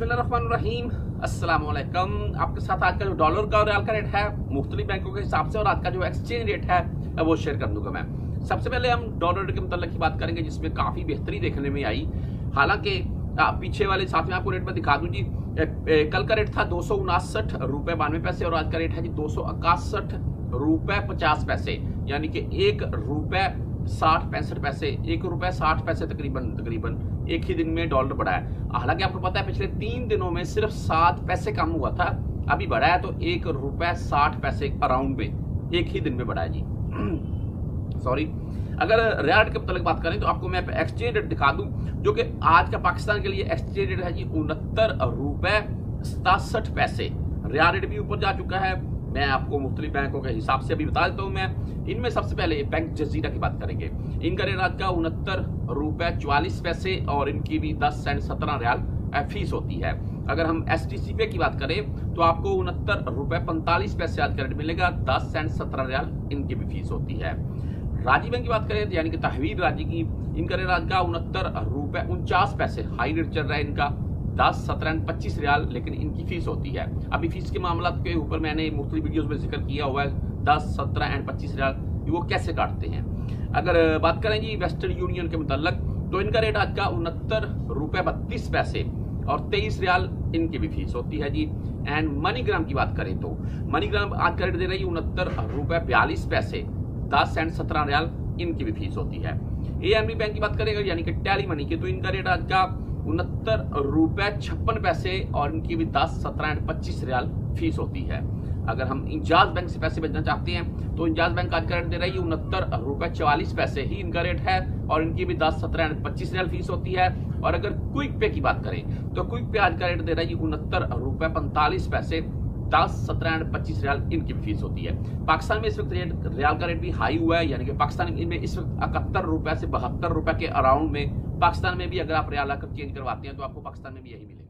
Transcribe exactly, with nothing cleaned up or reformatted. बिस्मिल्लाहिर्रहमानिर्रहीम, अस्सलाम वालेकुम। आपके साथ आज का जो डॉलर का और रियाल का रेट है मुख्तलिफ बैंकों के हिसाब से और आज का जो एक्सचेंज रेट है वो शेयर कर दूंगा मैं। सबसे पहले हम डॉलर रेट के मतलब की बात करेंगे जिसमें काफ़ी बेहतरी देखने में आई। हालांकि पीछे वाले साथ में आपको रेट में दिखा दूं जी, कल का रेट था दो सौ उनासठ रुपये बानवे पैसे और आज का रेट है जी दो सौ इक्यासठ रुपये पचास पैसे, यानी कि एक रुपये साठ पैंसठ पैसे एक रुपये साठ पैसे तकरीबन तकरीबन एक ही दिन में डॉलर बढ़ा है। हालांकि आपको पता है पिछले तीन दिनों में सिर्फ सात पैसे कम हुआ था, अभी बढ़ा है तो एक रुपये साठ पैसे अराउंड में एक ही दिन में बढ़ा है जी। सॉरी, अगर रियाल रेट के मतलब बात करें तो आपको मैं एक्सचेंज रेट दिखा दूं जो कि आज का पाकिस्तान के लिए एक्सचेंज रेट है जी उनहत्तर रुपये सतासठ पैसे। रियाल रेट भी ऊपर जा चुका है। मैं आपको मुख्तलिफ बैंकों के हिसाब से भी बता देता हूँ। मैं इनमें सबसे पहले बैंक जजीरा की बात करेंगे। इनका रेट आज का उनहत्तर रुपये चालीस पैसे और इनकी भी दस सेंट सत्रह रियाल फीस होती है। अगर हम एस टी सी पे की बात करें तो आपको उनहत्तर रुपये पैंतालीस पैसे आज का रेट मिलेगा, दस सेंट सत्रह रियाल इनकी भी फीस होती है। राजी बैंक की बात करें यानी कि तहवीर राजी की, इनका रेट आज का उनहत्तर रुपये उनचास पैसे, हाई रेट चल रहा है इनका, दस सत्रह पच्चीस रियाल लेकिन इनकी फीस होती है। अभी फीस के मामला के ऊपर मैंने मुख्तलिफ वीडियोस में जिक्र किया हुआ है, दस सत्रह एंड पच्चीस रियाल वो कैसे काटते हैं। अगर बात करें जी वेस्टर्न यूनियन के मतलब तो इनका रेट आज का उनहत्तर रुपये बत्तीस पैसे और तेईस रियाल इनकी भी फीस होती है जी। एंड मनीग्राम की बात करें तो मनीग्राम आज का रेट दे रही है उनहत्तर रुपये बयालीस पैसे, दस एंड सत्रह रियाल इनकी भी फीस होती है। ए एम बी बैंक की बात करें यानी कि टैली मनी की तो इनका रेट आज का उनहत्तर रुपये छप्पन पैसे और इनकी भी दस सत्रह एंड पच्चीस रियाल फीस होती है। अगर हम इंजाज बैंक से पैसे भेजना चाहते हैं तो इंजाज बैंक आज का रेट दे रही है उनहत्तर रुपये चवालीस पैसे ही इनका रेट है और इनकी भी दस सत्रह एंड पच्चीस रियाल फीस होती है। और अगर क्विक पे की बात करें तो क्विक पे आज का रेट दे रही है उनहत्तर रुपये पैंतालीस पैसे, दस सत्रह एंड पच्चीस रियाल इनकी भी फीस होती है। पाकिस्तान में इस वक्त रेट रियाल का रेट भी हाई हुआ है, यानी कि पाकिस्तान में इस वक्त इकहत्तर रुपये से बहत्तर रुपये के अराउंड में पाकिस्तान में भी अगर आप रियाल एक्सचेंज करवाते हैं तो आपको पाकिस्तान में भी यही मिलेगा।